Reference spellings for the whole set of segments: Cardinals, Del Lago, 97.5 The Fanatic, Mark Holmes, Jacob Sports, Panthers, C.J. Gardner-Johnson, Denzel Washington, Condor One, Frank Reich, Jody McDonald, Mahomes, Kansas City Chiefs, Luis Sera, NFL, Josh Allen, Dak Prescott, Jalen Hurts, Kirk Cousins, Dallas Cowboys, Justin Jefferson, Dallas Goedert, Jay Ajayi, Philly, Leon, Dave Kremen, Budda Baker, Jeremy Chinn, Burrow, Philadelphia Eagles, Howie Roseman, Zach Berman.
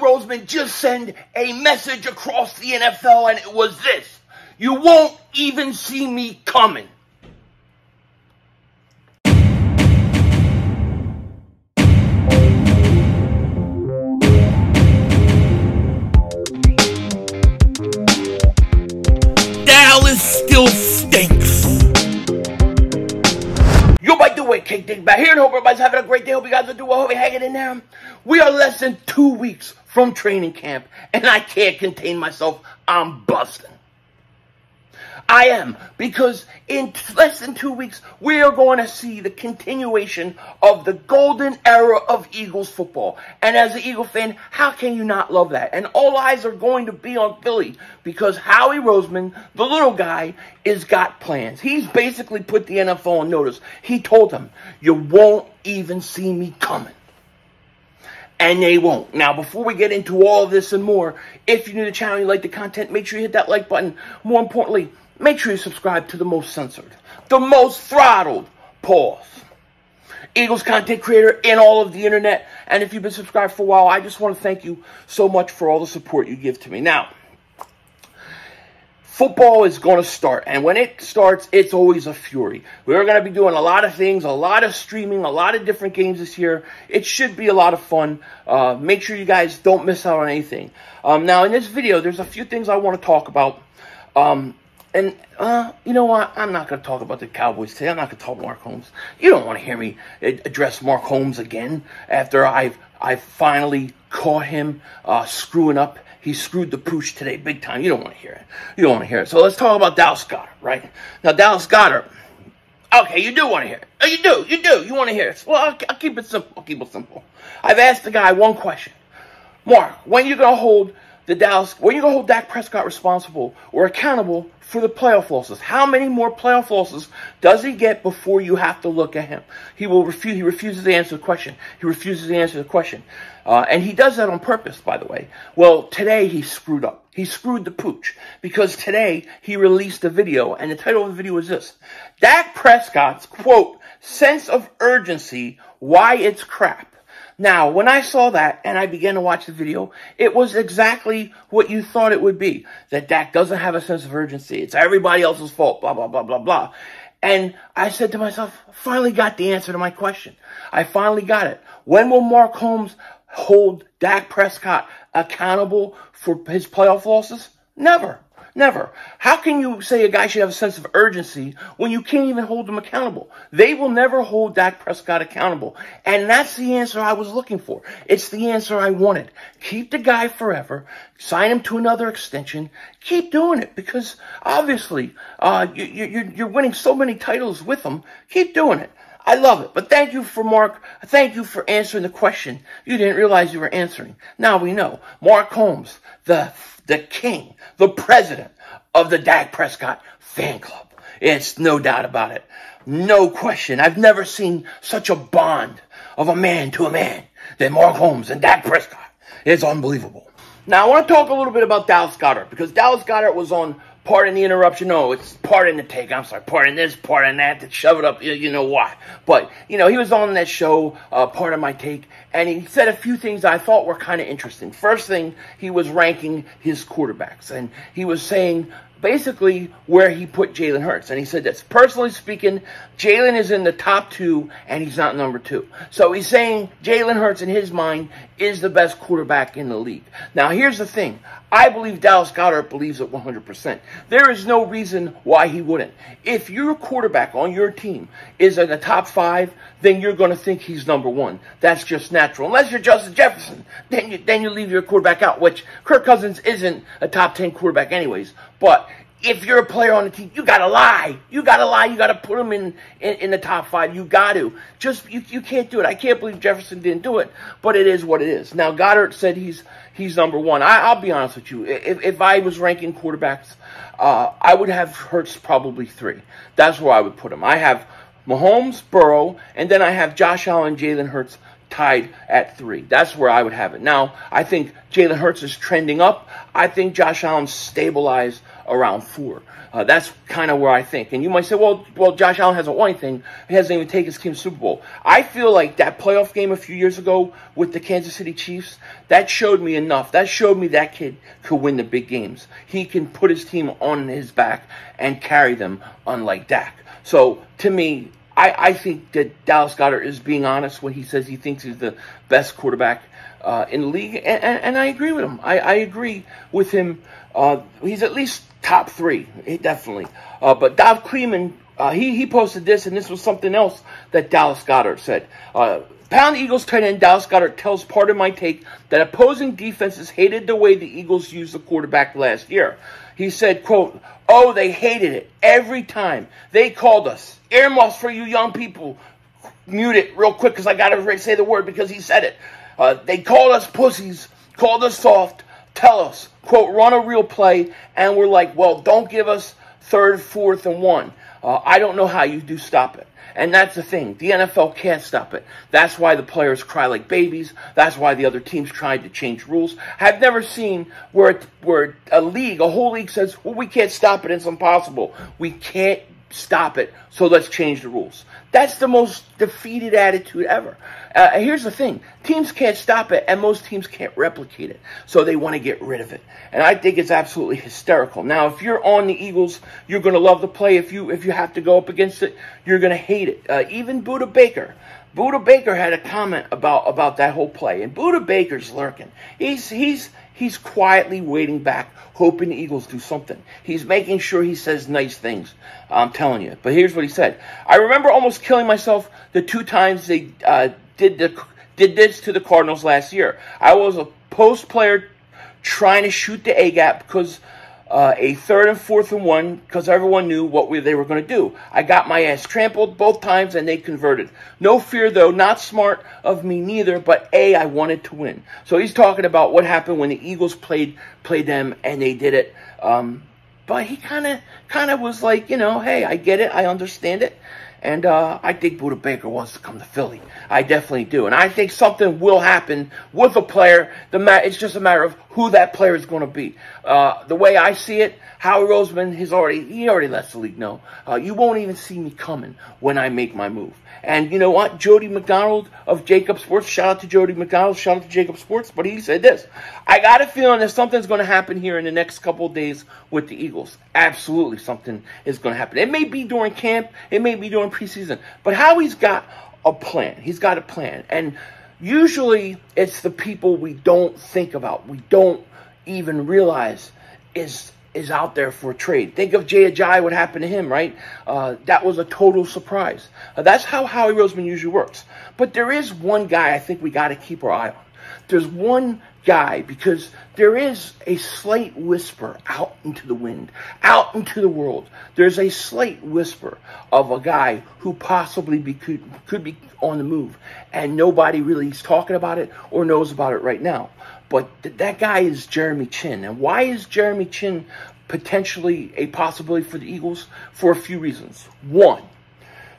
Howie Roseman just sent a message across the NFL, and it was this: you won't even see me coming. Dallas still stinks. Yo, by the way, King Dick back here, and hope everybody's having a great day. Hope you guys are doing well. Hope you're hanging in there. We are less than 2 weeks from training camp, and I can't contain myself. I'm busting. I am, because in less than 2 weeks, we are going to see the continuation of the golden era of Eagles football. And as an Eagle fan, how can you not love that? And all eyes are going to be on Philly, because Howie Roseman, the little guy, has got plans. He's basically put the NFL on notice. He told them, you won't even see me coming. And they won't. Now, before we get into all of this and more, if you're new to the channel and you like the content, make sure you hit that like button. More importantly, make sure you subscribe to the most censored, the most throttled, pause, Eagles content creator in all of the internet. And if you've been subscribed for a while, I just want to thank you so much for all the support you give to me. Now, football is going to start, and when it starts, it's always a fury. We're going to be doing a lot of things, a lot of streaming, a lot of different games this year. It should be a lot of fun. Make sure you guys don't miss out on anything. Now, in this video, there's a few things I want to talk about. You know what? I'm not going to talk about the Cowboys today. I'm not going to talk Mark Holmes. You don't want to hear me address Mark Holmes again after I finally caught him screwing up. He screwed the pooch today big time. You don't want to hear it. You don't want to hear it. So let's talk about Dallas Goedert, right? Now, Dallas Goedert, okay, you do want to hear it. You do. You want to hear it. Well, I'll keep it simple. I've asked the guy one question. Mark, when are you going to hold Dak Prescott responsible or accountable for the playoff losses? How many more playoff losses does he get before you have to look at him? He refuses to answer the question. And he does that on purpose, by the way. Well, today he screwed up. He screwed the pooch, because today he released a video, and the title of the video is this: Dak Prescott's, quote, sense of urgency, why it's crap. Now, when I saw that and I began to watch the video, it was exactly what you thought it would be, that Dak doesn't have a sense of urgency. It's everybody else's fault, blah, blah, blah, blah, blah. And I said to myself, I finally got the answer to my question. I finally got it. When will Mark Holmes hold Dak Prescott accountable for his playoff losses? Never. Never. How can you say a guy should have a sense of urgency when you can't even hold them accountable? They will never hold Dak Prescott accountable. And that's the answer I was looking for. It's the answer I wanted. Keep the guy forever. Sign him to another extension. Keep doing it, because obviously you're winning so many titles with him. Keep doing it. I love it. But thank you for Mark. Thank you for answering the question you didn't realize you were answering. Now we know. Mark Holmes, the king, the president of the Dak Prescott fan club. It's no doubt about it. No question. I've never seen such a bond of a man to a man than Mark Holmes and Dak Prescott. It's unbelievable. Now I want to talk a little bit about Dallas Goedert, because Dallas Goedert was on Pardon the interruption. No, it's Pardon the Take. I'm sorry. Pardon this, pardon that. To shove it up. You know why. But, you know, he was on that show, Pardon My Take, and he said a few things I thought were kind of interesting. First thing, he was ranking his quarterbacks, and he was saying basically where he put Jalen Hurts. And he said this: personally speaking, Jalen is in the top two, and he's not number two. So he's saying Jalen Hurts, in his mind, is the best quarterback in the league. Now, here's the thing. I believe Dallas Goedert believes it 100%. There is no reason why he wouldn't. If your quarterback on your team is in the top five, then you're going to think he's number one. That's just natural. Unless you're Justin Jefferson, then you leave your quarterback out, which Kirk Cousins isn't a top 10 quarterback anyways. But if you're a player on the team, you got to lie. You got to put him in the top five. You got to. Just you can't do it. I can't believe Jefferson didn't do it, but it is what it is. Now, Goedert said he's number one. I'll be honest with you. If I was ranking quarterbacks, I would have Hurts probably three. That's where I would put him. I have Mahomes, Burrow, and then I have Josh Allen, Jalen Hurts tied at three. That's where I would have it. Now, I think Jalen Hurts is trending up. I think Josh Allen stabilized around four. That's kind of where I think. And you might say, well, Josh Allen hasn't won anything. He hasn't even taken his team to the Super Bowl. I feel like that playoff game a few years ago with the Kansas City Chiefs, that showed me enough. That showed me that kid could win the big games. He can put his team on his back and carry them, unlike Dak. So, to me, I think that Dallas Goedert is being honest when he says he thinks he's the best quarterback in the league, and I agree with him. I agree with him. He's at least top three, definitely. But Dave Kremen, he posted this, and this was something else that Dallas Goedert said. Pound Eagles tight end Dallas Goedert tells Part of My Take that opposing defenses hated the way the Eagles used the quarterback last year. He said, quote, "Oh, they hated it every time. They called us. Earmuffs for you young people. Mute it real quick because I got to say the word because he said it. They called us pussies, called us soft, tell us, quote, run a real play. And we're like, well, don't give us third, fourth, and one. I don't know how you do stop it." And that's the thing. The NFL can't stop it. That's why the players cry like babies. That's why the other teams tried to change rules. I've never seen where a league, a whole league says, well, we can't stop it. It's impossible. We can't stop it. So let's change the rules. That's the most defeated attitude ever. Here's the thing. Teams can't stop it, and most teams can't replicate it. So they want to get rid of it. And I think it's absolutely hysterical. Now, if you're on the Eagles, you're going to love the play. If you have to go up against it, you're going to hate it. Even Budda Baker. Budda Baker had a comment about that whole play. And Budda Baker's lurking. He's quietly waiting back, hoping the Eagles do something. He's making sure he says nice things, I'm telling you. But here's what he said. "I remember almost killing myself the two times they did this to the Cardinals last year. I was a post player trying to shoot the A-gap because a third and fourth and one because everyone knew what they were going to do. I got my ass trampled both times, and they converted. No fear, though. Not smart of me neither, but I wanted to win." So he's talking about what happened when the Eagles played them, and they did it. But he kind of was like, you know, hey, I get it. I understand it. And I think Budda Baker wants to come to Philly. I definitely do. And I think something will happen with a player. It's just a matter of who that player is going to be. The way I see it, Howie Roseman, he already lets the league know. You won't even see me coming when I make my move. And you know what? Jody McDonald of Jacob Sports, shout out to Jody McDonald, shout out to Jacob Sports, but he said this. "I got a feeling that something's going to happen here in the next couple of days with the Eagles. Absolutely something is going to happen. It may be during camp. It may be during preseason, but Howie's got a plan. He's got a plan, and usually it's the people we don't think about, we don't even realize is out there for trade. Think of Jay Ajayi, what happened to him, right? That was a total surprise. That's how Howie Roseman usually works. But there is one guy I think we got to keep our eye on. There's one guy, because there is a slight whisper out into the wind, out into the world. There's a slight whisper of a guy who possibly could be on the move, and nobody really is talking about it or knows about it right now. But that guy is Jeremy Chinn. And why is Jeremy Chinn potentially a possibility for the Eagles? For a few reasons. One,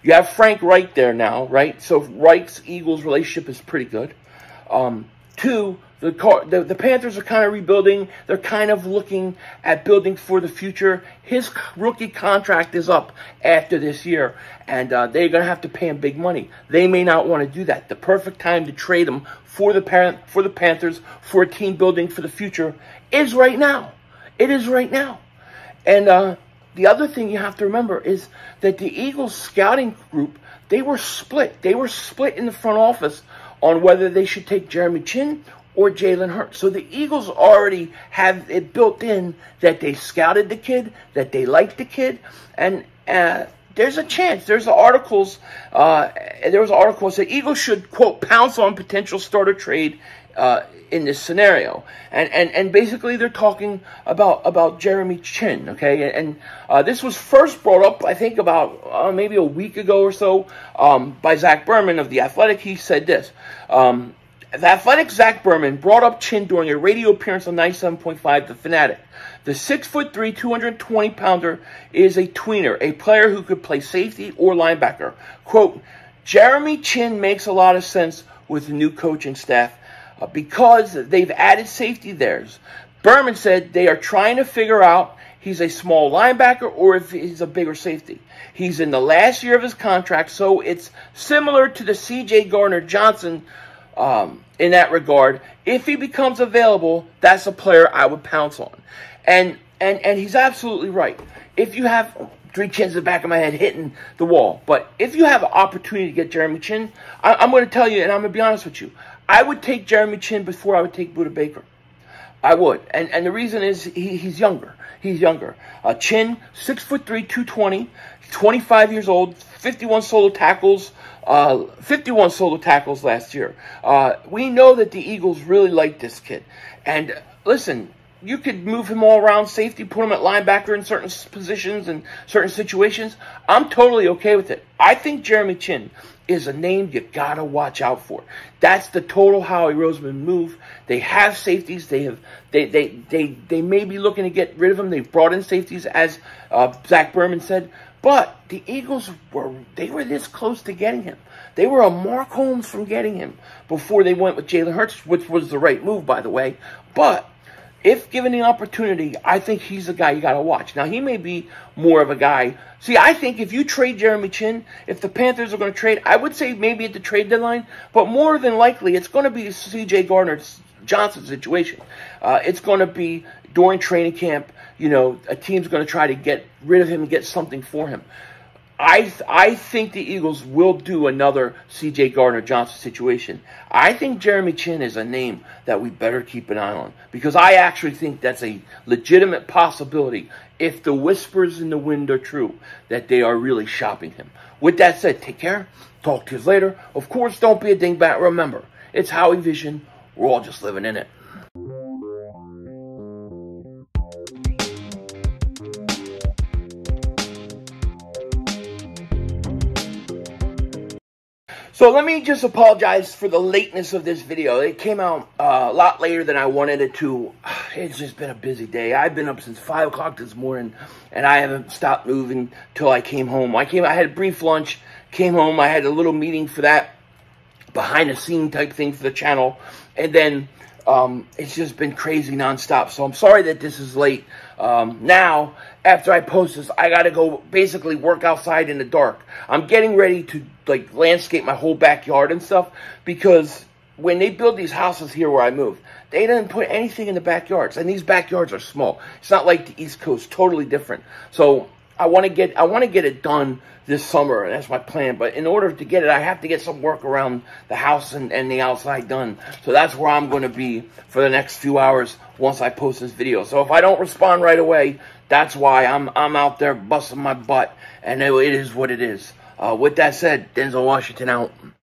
you have Frank Reich there now, right? So Reich's Eagles relationship is pretty good. Two, the Panthers are kind of rebuilding. They're kind of looking at building for the future. His rookie contract is up after this year, and they're going to have to pay him big money. They may not want to do that. The perfect time to trade him for the Panthers, for team building for the future, is right now. It is right now. And the other thing you have to remember is that the Eagles scouting group, they were split. They were split in the front office on whether they should take Jeremy Chinn or Jalen Hurts. So the Eagles already have it built in that they scouted the kid, that they liked the kid, and there's a chance. There was an article that said Eagles should, quote, pounce on potential starter trade in this scenario. And basically they're talking about Jeremy Chinn, okay? And this was first brought up, I think, about maybe a week ago or so by Zach Berman of The Athletic. He said this. The Athletic Zach Berman brought up Chinn during a radio appearance on 97.5 The Fanatic. The 6'3", 220-pounder is a tweener, a player who could play safety or linebacker. Quote, Jeremy Chinn makes a lot of sense with the new coaching staff because they've added safety theirs. Berman said they are trying to figure out he's a small linebacker or if he's a bigger safety. He's in the last year of his contract, so it's similar to the C.J. Gardner-Johnson in that regard. If he becomes available, that's a player I would pounce on. And he's absolutely right. If you have three chins in the back of my head hitting the wall, but if you have an opportunity to get Jeremy Chinn, I'm going to tell you, and I'm going to be honest with you, I would take Jeremy Chinn before I would take Budda Baker. I would, and the reason is he's younger. He's younger. Chinn, 6 foot three, 220, 25 years old, 51 solo tackles, 51 solo tackles last year. We know that the Eagles really like this kid, and listen, you could move him all around safety, put him at linebacker in certain positions and certain situations. I'm totally okay with it. I think Jeremy Chinn is a name you gotta watch out for. That's the total Howie Roseman move. They have safeties. They may be looking to get rid of him. They've brought in safeties, as Zach Berman said. But the Eagles were this close to getting him. They were a Mark Holmes from getting him before they went with Jalen Hurts, which was the right move, by the way. But if given the opportunity, I think he's a guy you got to watch. Now, he may be more of a guy. See, I think if you trade Jeremy Chinn, if the Panthers are going to trade, I would say maybe at the trade deadline, but more than likely, it's going to be a C.J. Gardner-Johnson situation. It's going to be during training camp, you know, a team's going to try to get rid of him and get something for him. I think the Eagles will do another C.J. Gardner-Johnson situation. I think Jeremy Chinn is a name that we better keep an eye on because I actually think that's a legitimate possibility if the whispers in the wind are true that they are really shopping him. With that said, take care. Talk to you later. Of course, don't be a dingbat. Remember, it's Howie Vision. We're all just living in it. So let me just apologize for the lateness of this video. It came out a lot later than I wanted it to. It's just been a busy day. I've been up since 5 o'clock this morning, and I haven't stopped moving till I came home. I had a brief lunch, came home. I had a little meeting for that behind-the-scene type thing for the channel. And then it's just been crazy nonstop. So I'm sorry that this is late. Now, after I post this, I got to go basically work outside in the dark. I'm getting ready to, like, landscape my whole backyard and stuff because when they build these houses here where I moved, they didn't put anything in the backyards, and these backyards are small. It's not like the East Coast, totally different. So I want to get it done this summer, and that's my plan. But in order to get it, I have to get some work around the house and the outside done. So that's where I'm going to be for the next few hours once I post this video. So if I don't respond right away, that's why I'm out there busting my butt, and it is what it is. With that said, Denzel Washington out.